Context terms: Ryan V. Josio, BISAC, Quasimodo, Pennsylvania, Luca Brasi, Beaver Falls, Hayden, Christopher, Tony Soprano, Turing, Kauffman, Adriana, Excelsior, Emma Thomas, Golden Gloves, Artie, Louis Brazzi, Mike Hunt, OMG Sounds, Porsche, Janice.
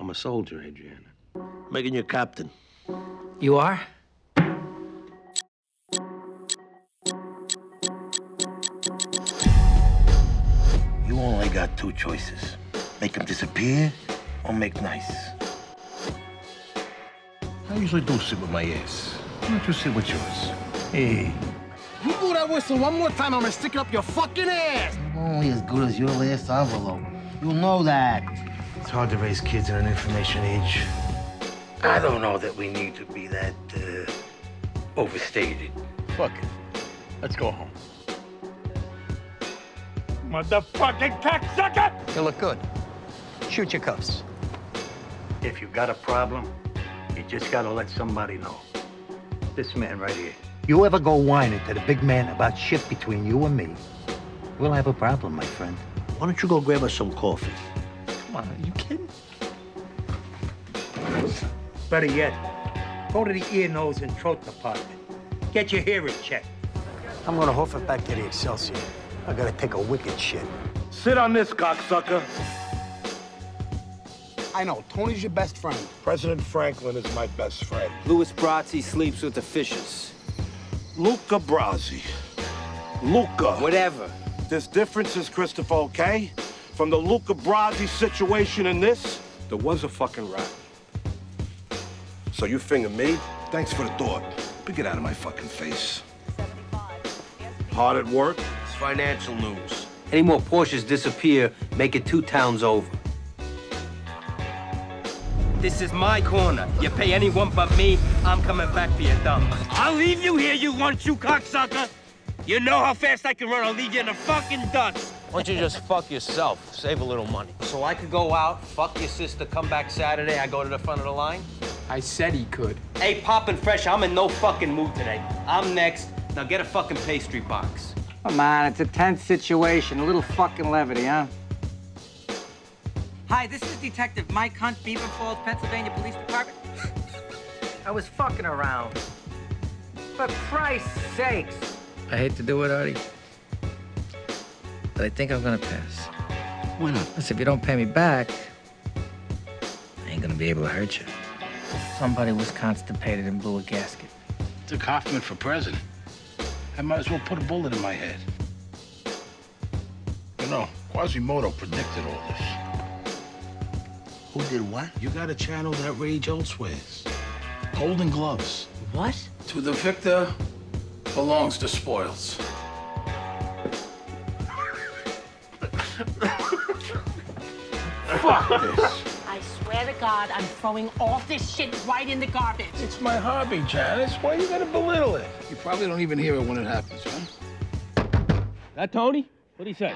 I'm a soldier, Adriana. Making you captain. You are? You only got two choices. Make him disappear or make nice. I usually do sit with my ass. Why don't you sit with yours? Hey. You blow that whistle one more time, I'm gonna stick it up your fucking ass! I'm only as good as your last envelope. You know that. It's hard to raise kids in an information age. I don't know that we need to be that, overstated. Fuck it. Let's go home. Motherfucking cocksucker! You look good. Shoot your cuffs. If you got a problem, you just gotta let somebody know. This man right here. You ever go whining to the big man about shit between you and me, we'll have a problem, my friend. Why don't you go grab us some coffee? Come on, are you kidding? Better yet, go to the ear, nose, and throat department. Get your hearing checked. I'm gonna hoof it back to the Excelsior. I gotta take a wicked shit. Sit on this, cocksucker. I know, Tony's your best friend. President Franklin is my best friend. Louis Brazzi sleeps with the fishes. Luca Brasi. Luca. Whatever. There's differences, Christopher, okay? From the Luca Brasi situation and this, there was a fucking rap. So you finger me? Thanks for the thought, but get out of my fucking face. 75. Hard at work? It's financial news. Any more Porsches disappear, make it 2 towns over. This is my corner. You pay anyone but me, I'm coming back for your dumb. I'll leave you here, you want you cocksucker. You know how fast I can run. I'll leave you in the fucking dust. Why don't you just fuck yourself? Save a little money. So I could go out, fuck your sister, come back Saturday, I go to the front of the line? I said he could. Hey, poppin' fresh, I'm in no fucking mood today. I'm next. Now get a fucking pastry box. Come on, it's a tense situation. A little fucking levity, huh? Hi, this is Detective Mike Hunt, Beaver Falls, Pennsylvania Police Department. I was fucking around. For Christ's sakes. I hate to do it, Artie, but I think I'm gonna pass. Why not? Because if you don't pay me back, I ain't gonna be able to hurt you. Somebody was constipated and blew a gasket. It's a Kauffman for president. I might as well put a bullet in my head. You know, Quasimodo predicted all this. Who did what? You gotta channel that rage elsewhere. Golden Gloves. What? To the victor belongs the spoils. Fuck this. I swear to God, I'm throwing all this shit right in the garbage. It's my hobby, Janice. Why you gotta belittle it? You probably don't even hear it when it happens, huh? That Tony? What'd he say?